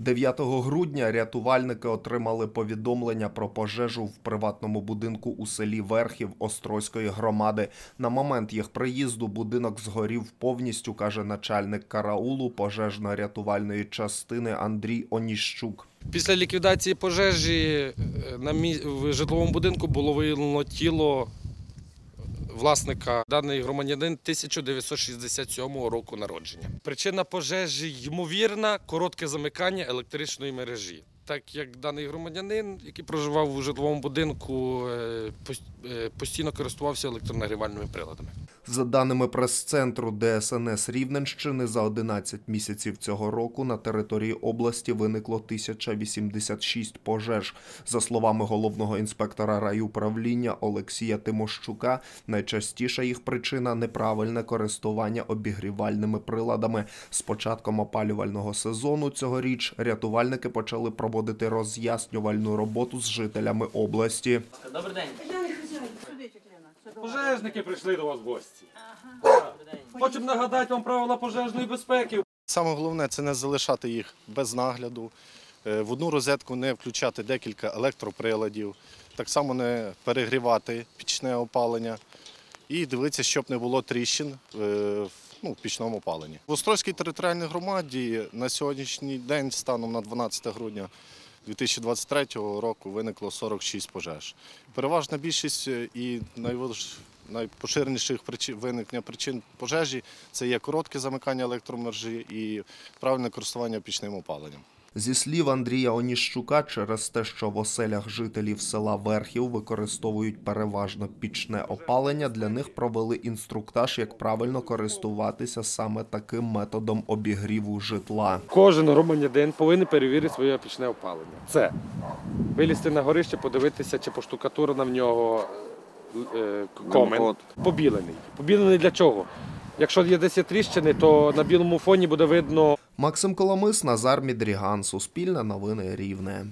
9 грудня рятувальники отримали повідомлення про пожежу в приватному будинку у селі Верхів Острозької громади. На момент їх приїзду будинок згорів повністю, каже начальник караулу пожежно-рятувальної частини Андрій Онищук. Після ліквідації пожежі в житловому будинку було виявлено тіло власника. Даний громадянин 1967 року народження. Причина пожежі ймовірна – коротке замикання електричної мережі. Так як даний громадянин, який проживав у житловому будинку, постійно користувався електронагрівальними приладами. За даними прес-центру ДСНС Рівненщини, за 11 місяців цього року на території області виникло 1086 пожеж. За словами головного інспектора райуправління Олексія Тимошчука, найчастіша їх причина – неправильне користування обігрівальними приладами. З початком опалювального сезону цьогоріч рятувальники почали проводити роз'яснювальну роботу з жителями області. Добрий день. Пожежники прийшли до вас в гості. Хочемо нагадати вам правила пожежної безпеки. Саме головне – це не залишати їх без нагляду, в одну розетку не включати декілька електроприладів, так само не перегрівати пічне опалення і дивитися, щоб не було тріщин в пічному опаленні. В Острозькій територіальній громаді на сьогоднішній день, станом на 12 грудня, 2023 року виникло 46 пожеж. Переважна більшість і найпоширеніших виникнення причин пожежі – це є коротке замикання електромережі і правильне користування пічним опаленням. Зі слів Андрія Онищука, через те, що в оселях жителів села Верхів використовують переважно пічне опалення, для них провели інструктаж, як правильно користуватися саме таким методом обігріву житла. Кожен громадянин повинен перевірити своє пічне опалення. Це вилізти на горище, подивитися, чи поштукатурена в нього комен побілений. Побілений для чого? Якщо є десь тріщини, то на білому фоні буде видно. Максим Коломис, Назар Мідріган, Суспільне новини Рівне.